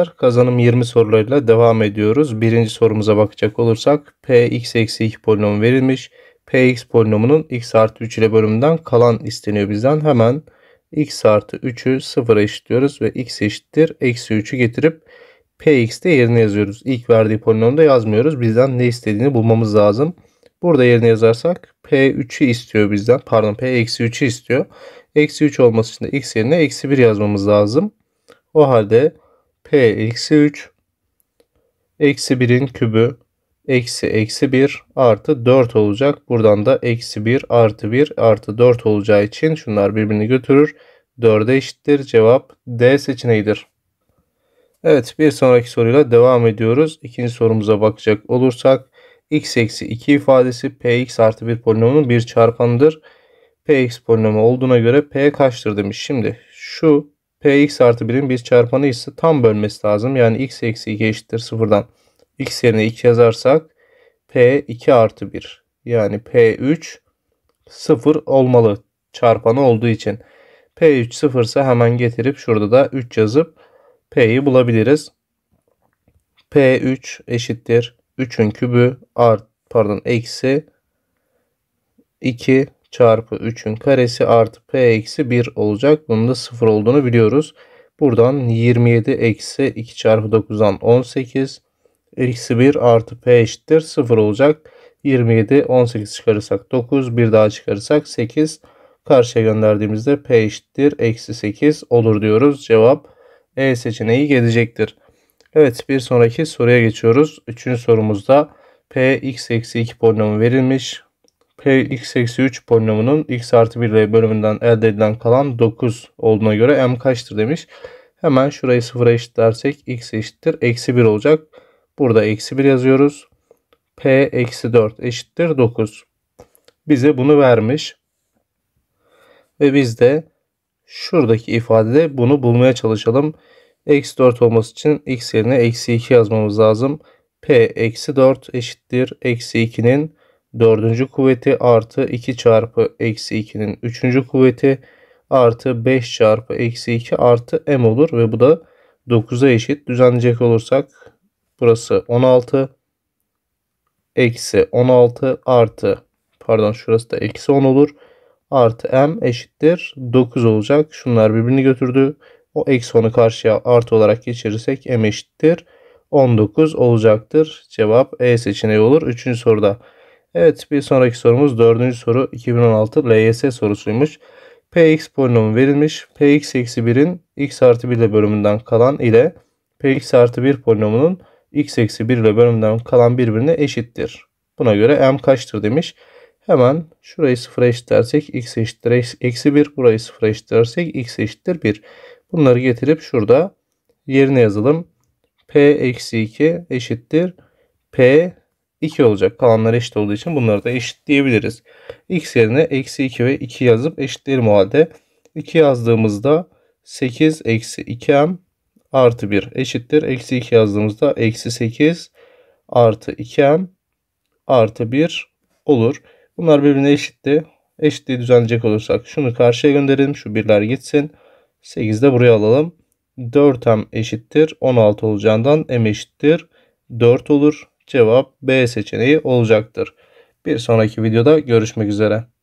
arkadaşlar. Kazanım 20 sorularıyla devam ediyoruz. Birinci sorumuza bakacak olursak px-2 polinomu verilmiş. Px polinomunun x artı 3 ile bölümünden kalan isteniyor bizden. Hemen x artı 3'ü 0'a eşitliyoruz ve x eşittir eksi 3'ü getirip px de yerine yazıyoruz. İlk verdiği polinomda yazmıyoruz. Bizden ne istediğini bulmamız lazım. Burada yerine yazarsak p3'ü istiyor bizden. Pardon, p-3'ü istiyor. Eksi 3 olması için de x yerine eksi 1 yazmamız lazım. O halde p-3 eksi 1'in kübü eksi eksi 1 artı 4 olacak. Buradan da eksi 1 artı 4 olacağı için şunlar birbirini götürür. 4'e eşittir. Cevap D seçeneğidir. Evet, bir sonraki soruyla devam ediyoruz. İkinci sorumuza bakacak olursak x eksi 2 ifadesi px artı 1 polinomunun bir çarpanıdır. Px polinomu olduğuna göre p kaçtır demiş. Şimdi şu px artı 1'in bir çarpanı ise tam bölmesi lazım. Yani x eksi 2 eşittir 0'dan x yerine 2 yazarsak p2 artı 1 yani p3 0 olmalı çarpanı olduğu için. p3 0 ise hemen getirip şurada da 3 yazıp p'yi bulabiliriz. p3 eşittir 3'ün kübü eksi 2 çarpı 3'ün karesi artı p eksi 1 olacak. Bunun da 0 olduğunu biliyoruz. Buradan 27 eksi 2 çarpı 9'dan 18 eksi 1 artı p eşittir 0 olacak. 27 18 çıkarırsak 9, bir daha çıkarırsak 8, karşıya gönderdiğimizde p eşittir eksi 8 olur diyoruz. Cevap E seçeneği gelecektir. Evet, bir sonraki soruya geçiyoruz. Üçüncü sorumuzda px-2 polinomu verilmiş. px-3 polinomunun x artı 1 ile bölümünden elde edilen kalan 9 olduğuna göre m kaçtır demiş. Hemen şurayı 0'a eşitlersek x eşittir eksi 1 olacak. Burada eksi 1 yazıyoruz. p eksi 4 eşittir 9. Bize bunu vermiş. Ve biz de şuradaki ifadede bunu bulmaya çalışalım. Eksi 4 olması için x yerine eksi 2 yazmamız lazım. p eksi 4 eşittir eksi 2'nin 4. kuvveti artı 2 çarpı eksi 2'nin 3. kuvveti artı 5 çarpı eksi 2 artı m olur ve bu da 9'a eşit. Düzenleyecek olursak burası 16 eksi 16 artı şurası da eksi 10 olur. Artı m eşittir 9 olacak. Şunlar birbirini götürdü. O eksi 10'u karşıya artı olarak geçirirsek m eşittir 19 olacaktır. Cevap E seçeneği olur 3. soruda. Evet, bir sonraki sorumuz 4. soru 2016 LYS sorusuymuş. Px polinomu verilmiş. Px eksi 1'in x artı 1 ile bölümünden kalan ile px artı 1 polinomunun x eksi 1 ile bölümünden kalan birbirine eşittir. Buna göre m kaçtır demiş. Hemen şurayı 0'a eşitlersek x eşittir eksi 1. Burayı 0'a eşitlersek x eşittir 1. Bunları getirip şurada yerine yazalım. p eksi 2 eşittir p 2 olacak. Kalanlar eşit olduğu için bunları da eşitleyebiliriz. X yerine eksi 2 ve 2 yazıp eşitleyelim o halde. 2 yazdığımızda 8 eksi 2m artı 1 eşittir. Eksi 2 yazdığımızda eksi 8 artı 2m artı 1 olur. Bunlar birbirine eşitti. Eşitliği düzenleyecek olursak şunu karşıya gönderelim. Şu birler gitsin. 8 de buraya alalım. 4m eşittir 16 olacağından m eşittir 4 olur. Cevap B seçeneği olacaktır. Bir sonraki videoda görüşmek üzere.